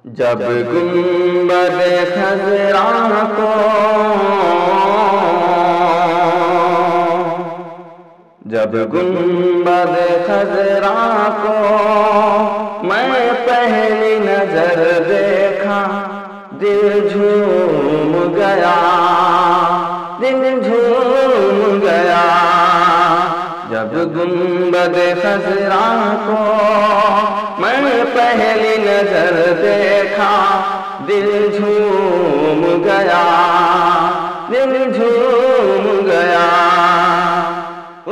जब गुंबदे खजरा को, जब गुंबदे खजरा को मैं पहली नजर देखा, दिल झूम गया, दिल झूम गया। जब गुंबदे खजरा को मैं पहली नजर देखा, दिल झूम गया, दिल झूम गया।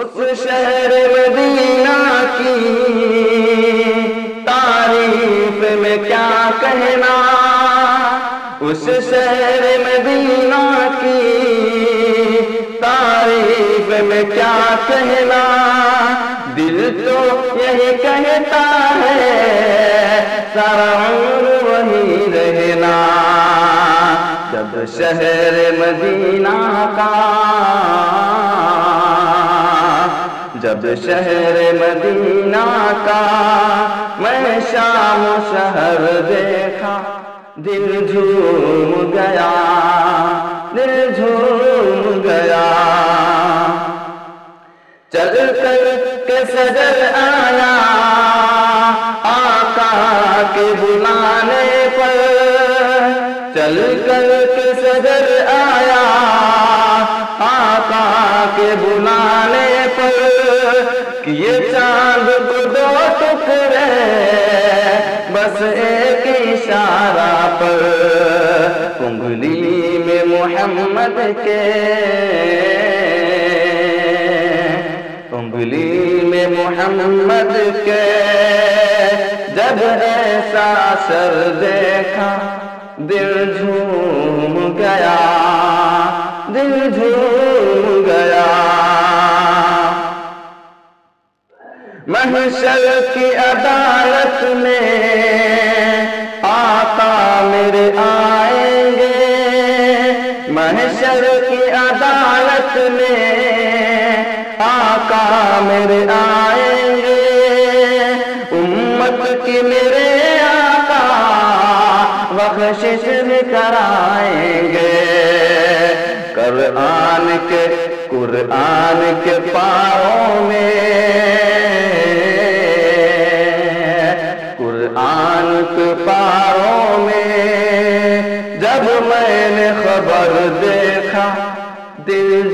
उस शहर मदीना की तारीफ में क्या कहना, उस शहर मदीना की तारीफ में क्या कहना। दिल तो यही कहता है सारा उम्र वहीं रहना। जब शहर मदीना का, जब शहर मदीना का मैं शाम शहर देखा, दिल झूम गया, दिल झूम गया। चल कर के सजर आया आका के बुलाने पर, चल कर के सजर आया आका के बुलाने पर। किए चांद को दो टुकड़े बस एक इशारा पर, उंगली में मोहम्मद के, उंगली में मोहम्मद के। जब ऐसा असर देखा, दिल झूम गया, दिल झूम गया। महशर की अदालत में आका मेरे आएंगे, महशर की अदालत में आका मेरे आएंगे। उम्मत की मेरे आका बख्शिश कराएंगे। कुरान के, कुरान के पाँव में, कुरान के पाँव में जब मैंने खबर देखा, दिल